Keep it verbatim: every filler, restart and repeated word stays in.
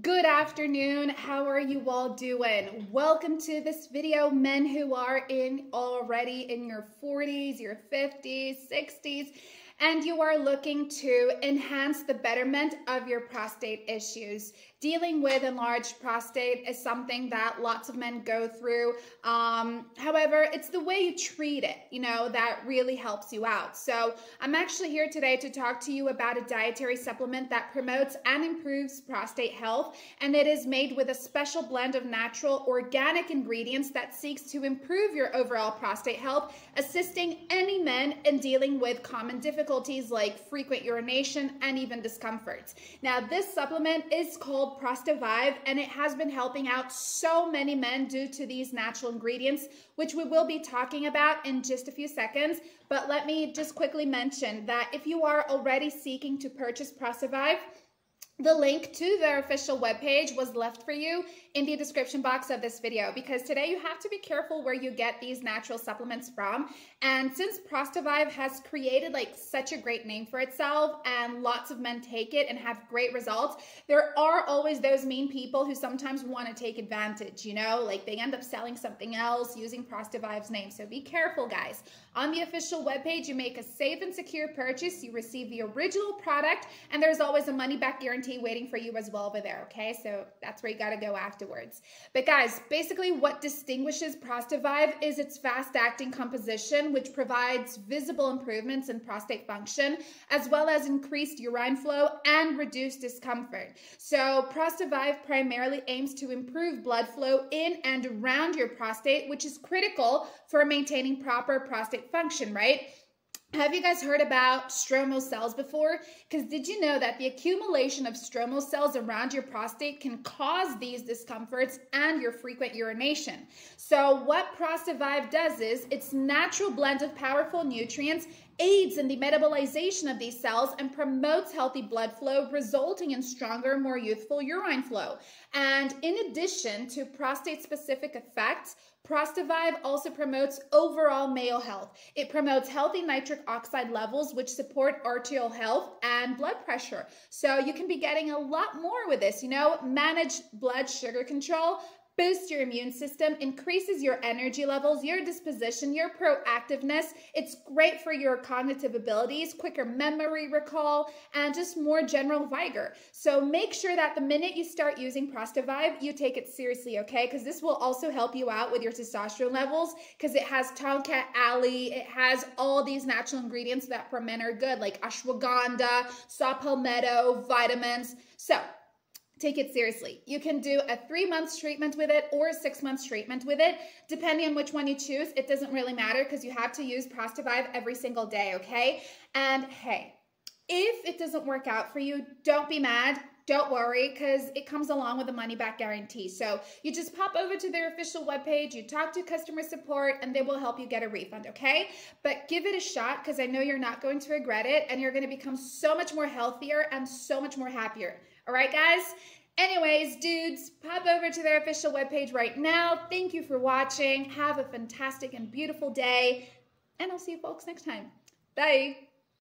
Good afternoon. How are you all doing? Welcome to this video, men who are in already in your forties, your fifties, sixties, and you are looking to enhance the betterment of your prostate issues. Dealing with enlarged prostate is something that lots of men go through. Um, however, it's the way you treat it, you know, that really helps you out. So I'm actually here today to talk to you about a dietary supplement that promotes and improves prostate health, and it is made with a special blend of natural organic ingredients that seeks to improve your overall prostate health, assisting any men in dealing with common difficulties. difficulties like frequent urination and even discomforts. Now, this supplement is called Prostavive, and it has been helping out so many men due to these natural ingredients, which we will be talking about in just a few seconds. But let me just quickly mention that if you are already seeking to purchase Prostavive, the link to their official webpage was left for you in the description box of this video, because today you have to be careful where you get these natural supplements from. And since Prostavive has created like such a great name for itself and lots of men take it and have great results, there are always those mean people who sometimes want to take advantage, you know, like they end up selling something else using Prostavive's name. So be careful, guys. On the official webpage, you make a safe and secure purchase, you receive the original product, and there's always a money back guarantee waiting for you as well over there, okay? So that's where you got to go afterwards. But guys, basically what distinguishes Prostavive is its fast-acting composition, which provides visible improvements in prostate function, as well as increased urine flow and reduced discomfort. So Prostavive primarily aims to improve blood flow in and around your prostate, which is critical for maintaining proper prostate function, right? Have you guys heard about stromal cells before? Because did you know that the accumulation of stromal cells around your prostate can cause these discomforts and your frequent urination? So what Prostavive does is its natural blend of powerful nutrients aids in the metabolization of these cells and promotes healthy blood flow, resulting in stronger, more youthful urine flow. And in addition to prostate-specific effects, Prostavive also promotes overall male health. It promotes healthy nitric oxide levels, which support arterial health and blood pressure. So you can be getting a lot more with this, you know, manage blood sugar control, boosts your immune system, increases your energy levels, your disposition, your proactiveness. It's great for your cognitive abilities, quicker memory recall, and just more general vigor. So make sure that the minute you start using Prostavive, you take it seriously, okay? Because this will also help you out with your testosterone levels, because it has Tongkat Ali, it has all these natural ingredients that for men are good, like ashwagandha, saw palmetto, vitamins. So take it seriously. You can do a three months treatment with it or a six months treatment with it. Depending on which one you choose, it doesn't really matter, because you have to use Prostavive every single day, okay? And hey, if it doesn't work out for you, don't be mad. Don't worry, because it comes along with a money-back guarantee. So you just pop over to their official webpage, you talk to customer support, and they will help you get a refund, okay? But give it a shot, because I know you're not going to regret it, and you're going to become so much more healthier and so much more happier. All right, guys? Anyways, dudes, pop over to their official webpage right now. Thank you for watching. Have a fantastic and beautiful day, and I'll see you folks next time. Bye.